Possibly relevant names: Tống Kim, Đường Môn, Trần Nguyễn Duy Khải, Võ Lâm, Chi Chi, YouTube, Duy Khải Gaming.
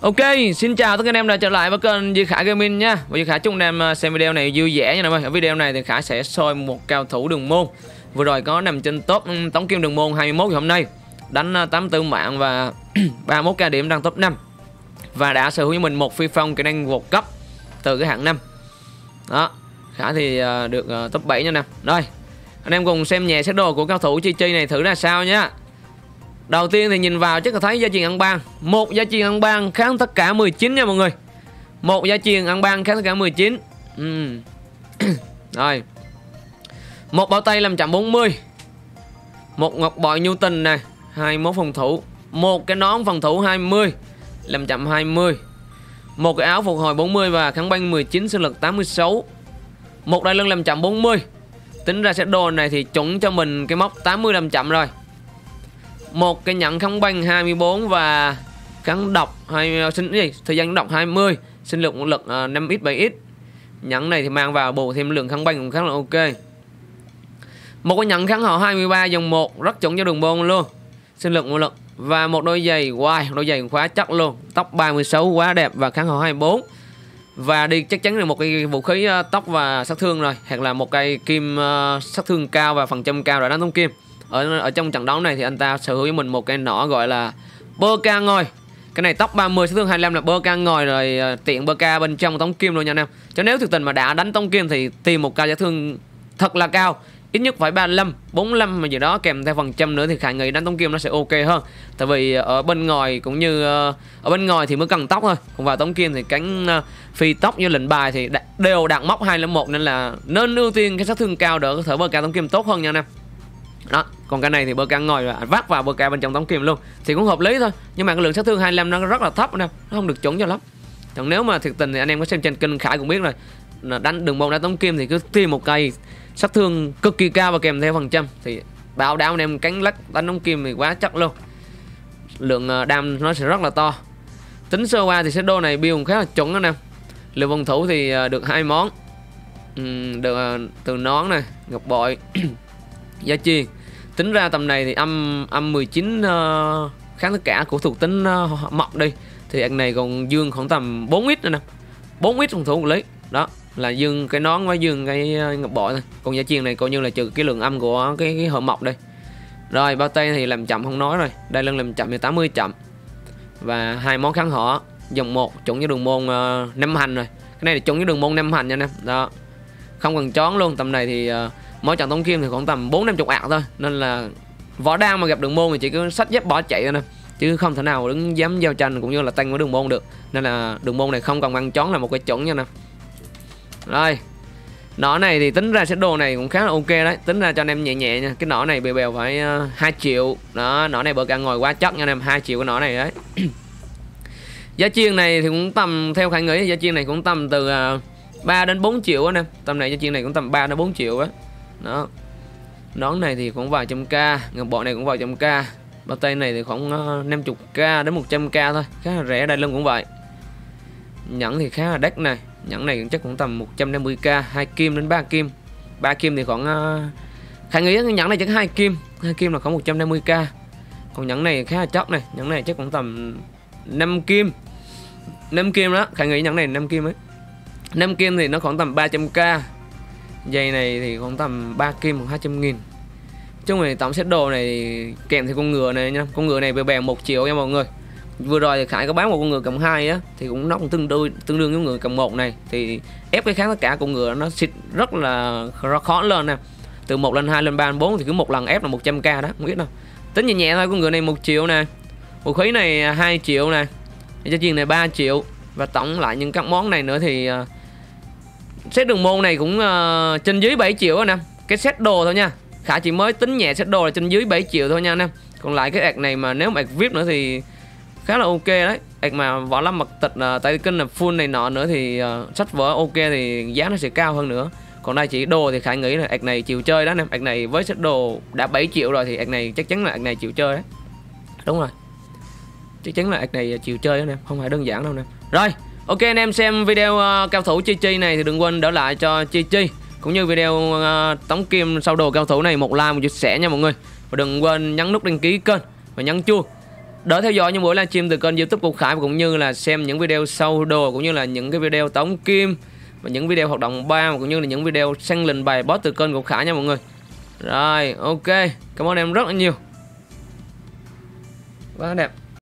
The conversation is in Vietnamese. Ok, xin chào tất cả anh em đã trở lại với kênh Duy Khải Gaming nha. Và Duy Khải chúc anh em xem video này vui vẻ nha anh em ơi. Ở video này thì Khải sẽ soi một cao thủ Đường Môn. Vừa rồi có nằm trên top Tống Kim Đường Môn 21 ngày hôm nay. Đánh 84 mạng và 31k điểm đang top 5. Và đã sở hữu cho mình một phi phong kỹ năng World Cup từ cái hạng 5. Đó, Khải thì được top 7 nha nè. Rồi, anh em cùng xem nhẹ set đồ của cao thủ Chi Chi này thử ra sao nha. Đầu tiên thì nhìn vào chắc là thấy gia truyền ăn ban. Một gia truyền ăn ban kháng tất cả 19 nha mọi người. Một gia truyền ăn ban kháng tất cả 19. Rồi. Một bao tay làm chậm 40. Một ngọc bội Newton này 21 phòng thủ. Một cái nón phòng thủ 20 làm chậm 20. Một cái áo phục hồi 40 và kháng băng 19 sinh lực 86. Một đai lưng làm chậm 40. Tính ra set đồ này thì chuẩn cho mình cái móc 80 làm chậm rồi. Một cái nhận kháng băng 24 và kháng độc thời gian độc 20, sinh lực 5x 7x. Nhận này thì mang vào bù thêm lượng kháng băng cũng khá là ok. Một cái nhận kháng họ 23 dòng 1 rất chuẩn cho Đường Môn luôn. Sinh lực lực và một đôi giày wow, đôi giày khóa chắc luôn. Tóc 36 quá đẹp và kháng họ 24. Và đi chắc chắn là một cái vũ khí tóc và sát thương rồi, hoặc là một cây kim sát thương cao và phần trăm cao rồi đánh Tống Kim. Ở trong trận đấu này thì anh ta sở hữu với mình một cái nỏ gọi là bơ ca ngồi. Cái này tóc 30 sát thương 25 là bơ ca ngồi rồi, tiện bơ ca bên trong Tống Kim luôn nha anh em. Cho nếu thực tình mà đã đánh Tống Kim thì tìm một ca sát thương thật là cao, ít nhất phải 35, 45 mà gì đó kèm theo phần trăm nữa thì Khải nghĩ đánh Tống Kim nó sẽ ok hơn. Tại vì ở bên ngoài cũng như ở bên ngoài thì mới cần tóc thôi. Còn vào Tống Kim thì cánh phi tóc như lệnh bài thì đều đạt móc 201 nên là nên ưu tiên cái sát thương cao đỡ có thể bơ ca Tống Kim tốt hơn nha anh em. Đó, còn cái này thì bơ ca ngồi và vác vào bơ ca bên trong Tống Kim luôn thì cũng hợp lý thôi, nhưng mà cái lượng sát thương 25 nó rất là thấp nè, nó không được chuẩn cho lắm. Còn nếu mà thiệt tình thì anh em có xem trên kênh Khải cũng biết rồi, đánh Đường Môn đã Tống Kim thì cứ tìm một cây sát thương cực kỳ cao và kèm theo phần trăm thì bảo đảm anh em cánh lắc đánh Tống Kim thì quá chắc luôn, lượng đam nó sẽ rất là to. Tính sơ qua thì set đồ này build cũng khá là chuẩn đó nè. Lượng phòng thủ thì được 2 món, được từ nón này, ngọc bội, gia truyền. Tính ra tầm này thì âm 19 kháng tất cả của thuộc tính mọc đi thì anh này còn dương khoảng tầm 4x nữa nè, 4x phòng thủ lý. Đó là dương cái nón với dương cái ngọc bội thôi. Còn gia truyền này coi như là trừ cái lượng âm của cái hợp mọc đây. Rồi bao tay thì làm chậm không nói rồi, đai lưng làm chậm thì 80 chậm. Và hai món kháng họ dòng 1 chuẩn với Đường Môn 5 hành rồi. Cái này là chuẩn với Đường Môn 5 hành nha anh em. Đó, không cần chón luôn. Tầm này thì mỗi trận Tống Kim thì khoảng tầm 4-50 ạc thôi, nên là võ đang mà gặp Đường Môn thì chỉ cứ sách dép bỏ chạy thôi nè, chứ không thể nào đứng dám giao tranh cũng như là tăng với Đường Môn được. Nên là Đường Môn này không cần ăn chón là một cái chuẩn nha nè. Rồi, nỏ này thì tính ra set đồ này cũng khá là ok đấy, tính ra cho anh em nhẹ nhẹ nha. Cái nỏ này bèo bèo phải 2 triệu. Đó, nỏ này bờ càng ngồi quá chắc nha anh em, 2 triệu cái nỏ này đấy. Giá chiên này thì cũng tầm theo Khải nghĩ giá chiên này cũng tầm từ 3 đến 4 triệu anh em. Tầm này giá chiên này cũng tầm 3 đến 4 triệu á. Đó, nón này thì cũng vài trăm k, ngọc bội này cũng vài trăm k, bao tay này thì khoảng 50k đến 100k thôi, khá là rẻ. Đai lưng cũng vậy, nhẫn thì khá là đắt này, nhẫn này cũng chắc cũng tầm 150k, 2 kim đến 3 kim. 3 kim thì khoảng Khải nghĩ cái nhẫn này chắc 2 kim là khoảng 150k. Còn nhẫn này khá là chóc này, nhẫn này chắc cũng tầm 5 kim đó. Khải nghĩ nhẫn này 5 kim ấy, 5 kim thì nó khoảng tầm 300k. Dây này thì khoảng tầm 3 kim hoặc 200.000. Chung thì tổng set đồ này kèm thì con ngựa này nha. Con ngựa này bèo bèo 1 triệu nha mọi người. Vừa rồi thì Khải có bán một con ngựa cầm 2 á, thì cũng nó cũng tương đương với ngựa cầm 1 này. Thì ép cái kháng tất cả con ngựa nó xịt rất là khó lên nè. Từ 1 lên 2 lên 3 lên 4 thì cứ một lần ép là 100k đó, không biết đâu. Tính nhẹ nhẹ thôi, con ngựa này 1 triệu nè, vũ khí này 2 triệu nè, cho chuyện này 3 triệu. Và tổng lại những các món này nữa thì set Đường Môn này cũng trên dưới 7 triệu anh em. Cái set đồ thôi nha, Khải chỉ mới tính nhẹ set đồ là trên dưới 7 triệu thôi nha anh em. Còn lại cái ạc này mà nếu mà ạc VIP nữa thì khá là ok đấy. Ạc mà Võ Lâm mật tịch tay kinh là full này nọ nữa thì sách vở ok thì giá nó sẽ cao hơn nữa. Còn đây chỉ đồ thì Khải nghĩ là ạc này chịu chơi đó anh em. Ạc này với set đồ đã 7 triệu rồi thì ạc này chắc chắn là ạc này chịu chơi đấy. Đúng rồi, chắc chắn là ạc này chịu chơi đó anh em, không phải đơn giản đâu anh em. Rồi, ok anh em xem video cao thủ Chi Chi này thì đừng quên để lại cho Chi Chi cũng như video Tống Kim sau đồ cao thủ này một like, một chia sẻ nha mọi người. Và đừng quên nhấn nút đăng ký kênh và nhấn chuông đỡ theo dõi những buổi livestream từ kênh YouTube của Khải, cũng như là xem những video sâu đồ, cũng như là những cái video Tống Kim và những video hoạt động ba, cũng như là những video săn lệnh bài boss từ kênh của Khải nha mọi người. Rồi, ok, cảm ơn em rất là nhiều. Quá đẹp.